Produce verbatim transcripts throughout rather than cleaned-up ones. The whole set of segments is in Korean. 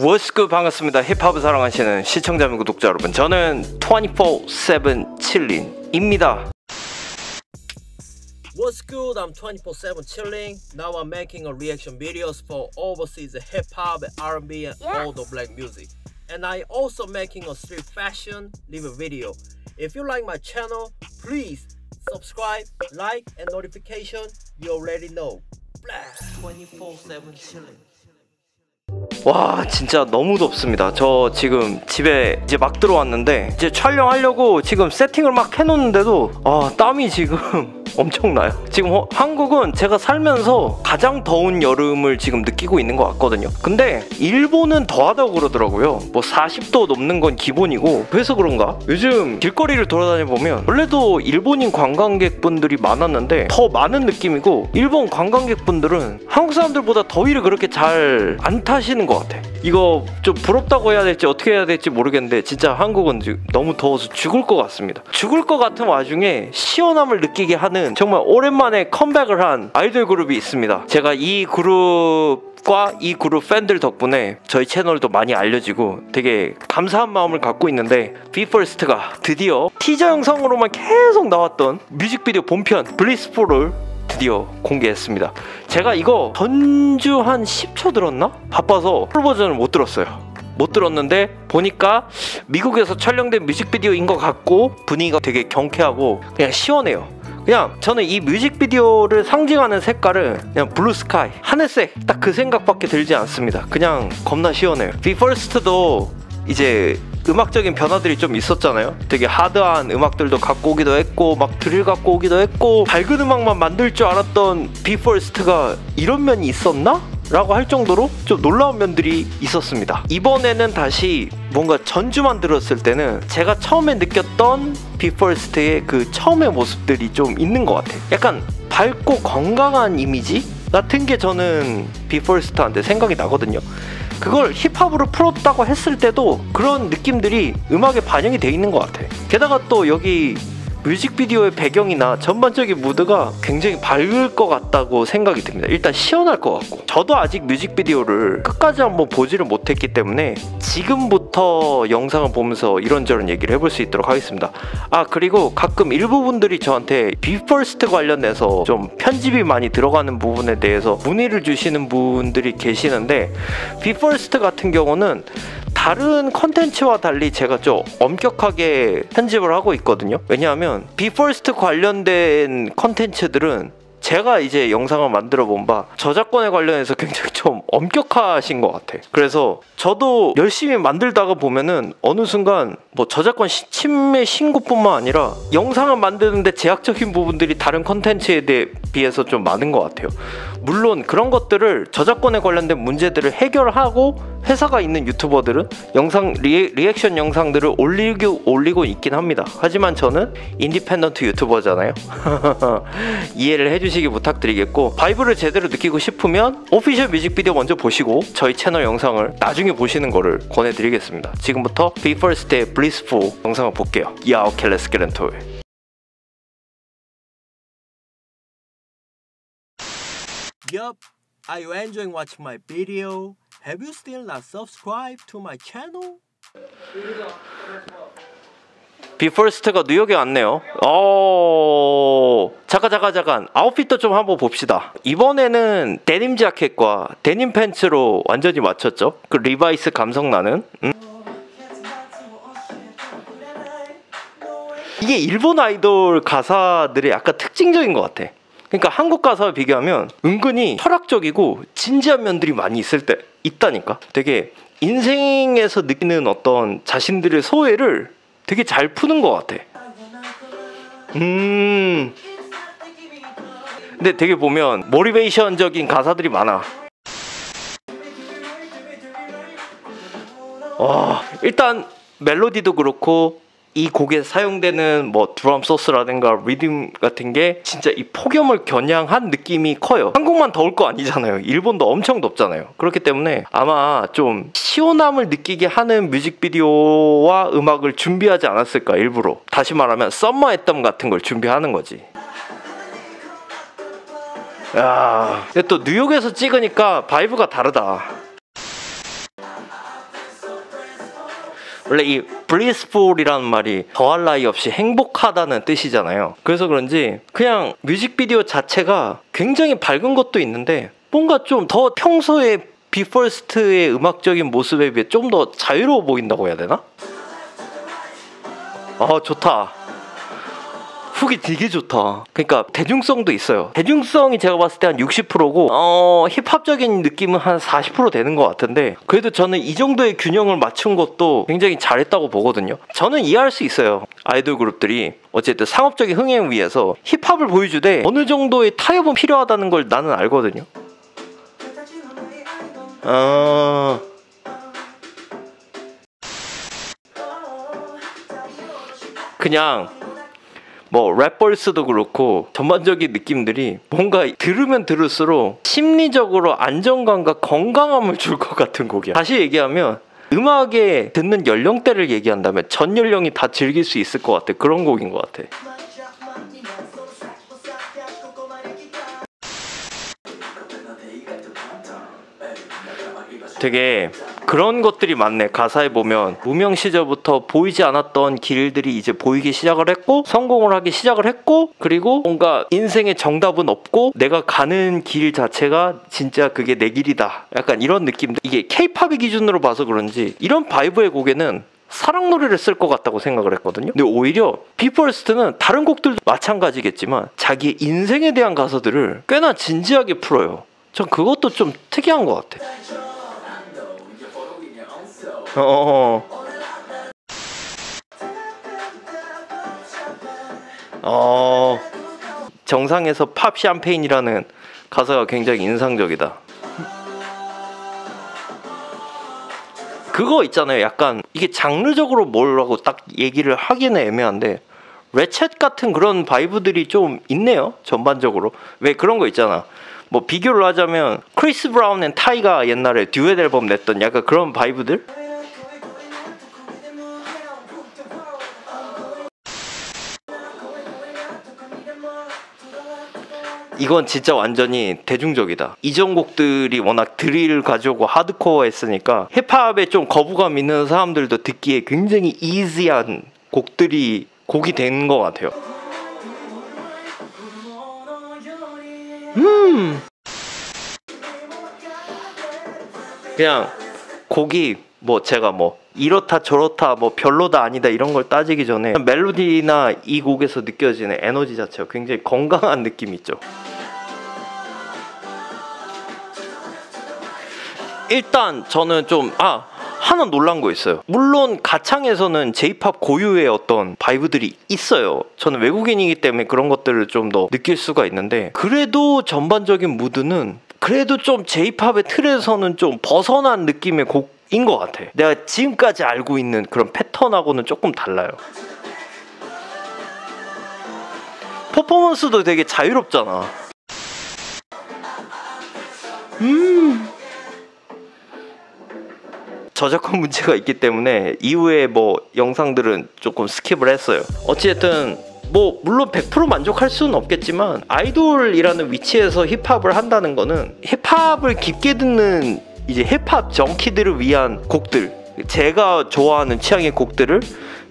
워스급 반갑습니다. 힙합을 사랑하시는 시청자 및 구독자 여러분, 저는 이십사 칠 칠링입니다. What's good? I'm twenty-four seven chilling. Now I'm making a reaction videos for overseas hip hop, R and B, and yes. all the black music. And I also making a street fashion live video. If you like my channel, please subscribe, like, and notification. You already know. twenty-four seven chilling. 와, 진짜 너무 덥습니다. 저 지금 집에 이제 막 들어왔는데 이제 촬영하려고 지금 세팅을 막 해놓는데도 아, 땀이 지금 엄청나요. 지금 어, 한국은 제가 살면서 가장 더운 여름을 지금 느끼고 있는 것 같거든요. 근데 일본은 더하다고 그러더라고요. 뭐 사십 도 넘는 건 기본이고. 그래서 그런가 요즘 길거리를 돌아다녀보면 원래도 일본인 관광객분들이 많았는데 더 많은 느낌이고, 일본 관광객분들은 한국 사람들보다 더위를 그렇게 잘 안 타시는 것 같아. 이거 좀 부럽다고 해야 될지 어떻게 해야 될지 모르겠는데 진짜 한국은 지금 너무 더워서 죽을 것 같습니다. 죽을 것 같은 와중에 시원함을 느끼게 하는, 정말 오랜만에 컴백을 한 아이돌 그룹이 있습니다. 제가 이 그룹과 이 그룹 팬들 덕분에 저희 채널도 많이 알려지고 되게 감사한 마음을 갖고 있는데, 비퍼스트가 드디어 티저 영상으로만 계속 나왔던 뮤직비디오 본편 블리스풀을 드디어 공개했습니다. 제가 이거 전주 한 십 초 들었나? 바빠서 풀 버전을 못 들었어요. 못 들었는데 보니까 미국에서 촬영된 뮤직비디오인 것 같고, 분위기가 되게 경쾌하고 그냥 시원해요. 그냥 저는 이 뮤직비디오를 상징하는 색깔은 그냥 블루 스카이, 하늘색, 딱 그 생각밖에 들지 않습니다. 그냥 겁나 시원해요. 비퍼스트도 이제 음악적인 변화들이 좀 있었잖아요. 되게 하드한 음악들도 갖고 오기도 했고, 막 드릴 갖고 오기도 했고, 밝은 음악만 만들 줄 알았던 비퍼스트가 이런 면이 있었나? 라고 할 정도로 좀 놀라운 면들이 있었습니다. 이번에는 다시 뭔가 전주만 들었을 때는 제가 처음에 느꼈던 비퍼스트의 그 처음의 모습들이 좀 있는 것 같아요. 약간 밝고 건강한 이미지 같은 게 저는 비퍼스트한테 생각이 나거든요. 그걸 힙합으로 풀었다고 했을 때도 그런 느낌들이 음악에 반영이 돼 있는 것 같아요. 게다가 또 여기 뮤직비디오의 배경이나 전반적인 무드가 굉장히 밝을 것 같다고 생각이 듭니다. 일단 시원할 것 같고, 저도 아직 뮤직비디오를 끝까지 한번 보지를 못했기 때문에 지금부터 영상을 보면서 이런저런 얘기를 해볼 수 있도록 하겠습니다. 아, 그리고 가끔 일부분들이 저한테 비퍼스트 관련해서 좀 편집이 많이 들어가는 부분에 대해서 문의를 주시는 분들이 계시는데, 비퍼스트 같은 경우는 다른 컨텐츠와 달리 제가 좀 엄격하게 편집을 하고 있거든요. 왜냐하면 비퍼스트 관련된 컨텐츠들은 제가 이제 영상을 만들어 본 바 저작권에 관련해서 굉장히 좀 엄격하신 것 같아. 그래서 저도 열심히 만들다가 보면은 어느 순간 뭐 저작권 침해 신고뿐만 아니라 영상을 만드는데 제약적인 부분들이 다른 컨텐츠에 대해 비해서 좀 많은 것 같아요. 물론 그런 것들을, 저작권에 관련된 문제들을 해결하고 회사가 있는 유튜버들은 영상 리, 리액션 영상들을 올리고 올리고 있긴 합니다. 하지만 저는 인디펜던트 유튜버잖아요. 이해를 해주시기 부탁드리겠고, 바이브를 제대로 느끼고 싶으면 오피셜 뮤직비디오 먼저 보시고 저희 채널 영상을 나중에 보시는 거를 권해드리겠습니다. 지금부터 비퍼스트의 Blissful 영상을 볼게요. Yeah, okay, let's get into it. Yup, are you enjoying watching my video? Have you still not subscribed to my channel? 비퍼스트가 뉴욕에 왔네요. 오, 잠깐 잠깐 잠깐 아웃핏도 좀 한번 봅시다. 이번에는 데님 자켓과 데님 팬츠로 완전히 맞췄죠. 그 리바이스 감성 나는. 음? 이게 일본 아이돌 가사들의 약간 특징적인 것 같아. 그러니까 한국 가사와 비교하면 은근히 철학적이고 진지한 면들이 많이 있을 때 있다니까. 되게 인생에서 느끼는 어떤 자신들의 소외를 되게 잘 푸는 것 같아. 음. 근데 되게 보면 모티베이션적인 가사들이 많아. 와, 일단 멜로디도 그렇고 이 곡에 사용되는 뭐 드럼 소스라든가 리듬 같은 게 진짜 이 폭염을 겨냥한 느낌이 커요. 한국만 더울 거 아니잖아요. 일본도 엄청 덥잖아요. 그렇기 때문에 아마 좀 시원함을 느끼게 하는 뮤직비디오와 음악을 준비하지 않았을까. 일부러, 다시 말하면 썸머의 땀 같은 걸 준비하는 거지. 야, 또 뉴욕에서 찍으니까 바이브가 다르다. 원래 이 blissful이라는 말이 더할 나위 없이 행복하다는 뜻이잖아요. 그래서 그런지 그냥 뮤직비디오 자체가 굉장히 밝은 것도 있는데 뭔가 좀 더 평소에 비퍼스트의 음악적인 모습에 비해 좀 더 자유로워 보인다고 해야 되나? 아, 좋다. 훅이 되게 좋다. 그러니까 대중성도 있어요. 대중성이 제가 봤을 때 한 육십 퍼센트고 어, 힙합적인 느낌은 한 사십 퍼센트 되는 것 같은데 그래도 저는 이 정도의 균형을 맞춘 것도 굉장히 잘했다고 보거든요. 저는 이해할 수 있어요. 아이돌 그룹들이 어쨌든 상업적인 흥행을 위해서 힙합을 보여주되 어느 정도의 타협은 필요하다는 걸 나는 알거든요. 어... 그냥 뭐 랩벌스도 그렇고 전반적인 느낌들이 뭔가 들으면 들을수록 심리적으로 안정감과 건강함을 줄 것 같은 곡이야. 다시 얘기하면 음악에 듣는 연령대를 얘기한다면 전 연령이 다 즐길 수 있을 것 같아. 그런 곡인 것 같아. 되게 그런 것들이 많네. 가사에 보면 무명 시절부터 보이지 않았던 길들이 이제 보이기 시작을 했고 성공을 하기 시작을 했고 그리고 뭔가 인생의 정답은 없고 내가 가는 길 자체가 진짜 그게 내 길이다. 약간 이런 느낌도 이게 케이팝의 기준으로 봐서 그런지 이런 바이브의 곡에는 사랑 노래를 쓸 것 같다고 생각을 했거든요. 근데 오히려 비퍼스트는 다른 곡들도 마찬가지겠지만 자기의 인생에 대한 가사들을 꽤나 진지하게 풀어요. 전 그것도 좀 특이한 것 같아. 어, 어, 정상에서 팝 샴페인이라는 가사가 굉장히 인상적이다. 그거 있잖아요. 약간 이게 장르적으로 뭐라고 딱 얘기를 하기는 애매한데 레쳇 같은 그런 바이브들이 좀 있네요. 전반적으로. 왜 그런 거 있잖아. 뭐 비교를 하자면 크리스 브라운 앤 타이가 옛날에 듀엣 앨범 냈던 약간 그런 바이브들? 이건 진짜 완전히 대중적이다. 이전 곡들이 워낙 드릴 가지고 하드코어 했으니까 힙합에 좀 거부감 있는 사람들도 듣기에 굉장히 이지한 곡들이 곡이 된 것 같아요. 음 그냥 곡이 뭐 제가 뭐 이렇다 저렇다 뭐 별로다 아니다 이런 걸 따지기 전에 멜로디나 이 곡에서 느껴지는 에너지 자체가 굉장히 건강한 느낌이 있죠. 일단 저는 좀 아 하나 놀란 거 있어요. 물론 가창에서는 J-팝 고유의 어떤 바이브들이 있어요. 저는 외국인이기 때문에 그런 것들을 좀 더 느낄 수가 있는데 그래도 전반적인 무드는 그래도 좀 J-팝의 틀에서는 좀 벗어난 느낌의 곡 인 것 같아. 내가 지금까지 알고 있는 그런 패턴하고는 조금 달라요. 퍼포먼스도 되게 자유롭잖아. 음. 저작권 문제가 있기 때문에 이후에 뭐 영상들은 조금 스킵을 했어요. 어찌됐든 뭐 물론 백 퍼센트 만족할 수는 없겠지만 아이돌이라는 위치에서 힙합을 한다는 거는 힙합을 깊게 듣는 이제 힙합 정키들을 위한 곡들, 제가 좋아하는 취향의 곡들을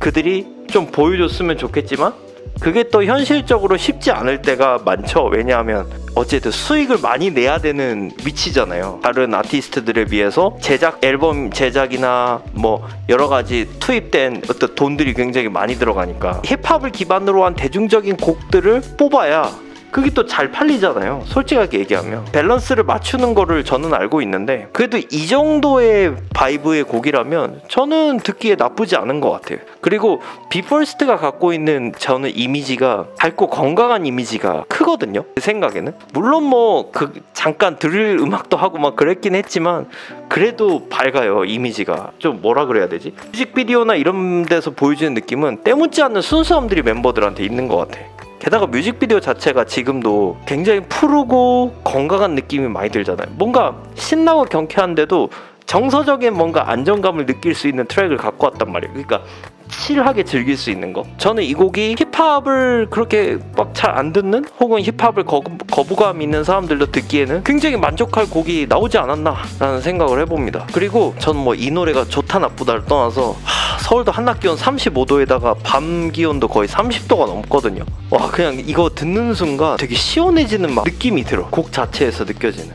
그들이 좀 보여줬으면 좋겠지만 그게 또 현실적으로 쉽지 않을 때가 많죠. 왜냐하면 어쨌든 수익을 많이 내야 되는 위치잖아요. 다른 아티스트들에 비해서 제작, 앨범 제작이나 뭐 여러 가지 투입된 어떤 돈들이 굉장히 많이 들어가니까 힙합을 기반으로 한 대중적인 곡들을 뽑아야 그게 또 잘 팔리잖아요. 솔직하게 얘기하면 밸런스를 맞추는 거를 저는 알고 있는데 그래도 이 정도의 바이브의 곡이라면 저는 듣기에 나쁘지 않은 것 같아요. 그리고 비퍼스트가 갖고 있는 저는 이미지가 밝고 건강한 이미지가 크거든요. 제 생각에는 물론 뭐 그 잠깐 들을 음악도 하고 막 그랬긴 했지만 그래도 밝아요. 이미지가 좀 뭐라 그래야 되지? 뮤직비디오나 이런 데서 보여지는 느낌은 때묻지 않는 순수함들이 멤버들한테 있는 것 같아. 게다가 뮤직비디오 자체가 지금도 굉장히 푸르고 건강한 느낌이 많이 들잖아요. 뭔가 신나고 경쾌한데도 정서적인 뭔가 안정감을 느낄 수 있는 트랙을 갖고 왔단 말이에요. 그러니까 칠하게 즐길 수 있는 거. 저는 이 곡이 힙합을 그렇게 막 잘 안 듣는 혹은 힙합을 거부, 거부감 있는 사람들도 듣기에는 굉장히 만족할 곡이 나오지 않았나 라는 생각을 해봅니다. 그리고 저는 뭐 이 노래가 좋다 나쁘다를 떠나서 하, 서울도 한낮 기온 삼십오 도에다가 밤 기온도 거의 삼십 도가 넘거든요. 와, 그냥 이거 듣는 순간 되게 시원해지는 막 느낌이 들어. 곡 자체에서 느껴지는.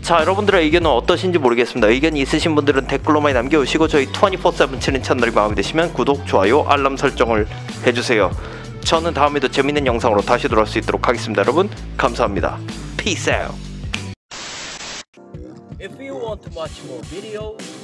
자, 여러분들의 의견은 어떠신지 모르겠습니다. 의견이 있으신 분들은 댓글로 많이 남겨주시고, 저희 이십사 세븐 칠링 채널이 마음에 드시면 구독, 좋아요, 알람 설정을 해주세요. 저는 다음에도 재밌는 영상으로 다시 돌아올 수 있도록 하겠습니다. 여러분 감사합니다. Peace out. If you want to watch more videos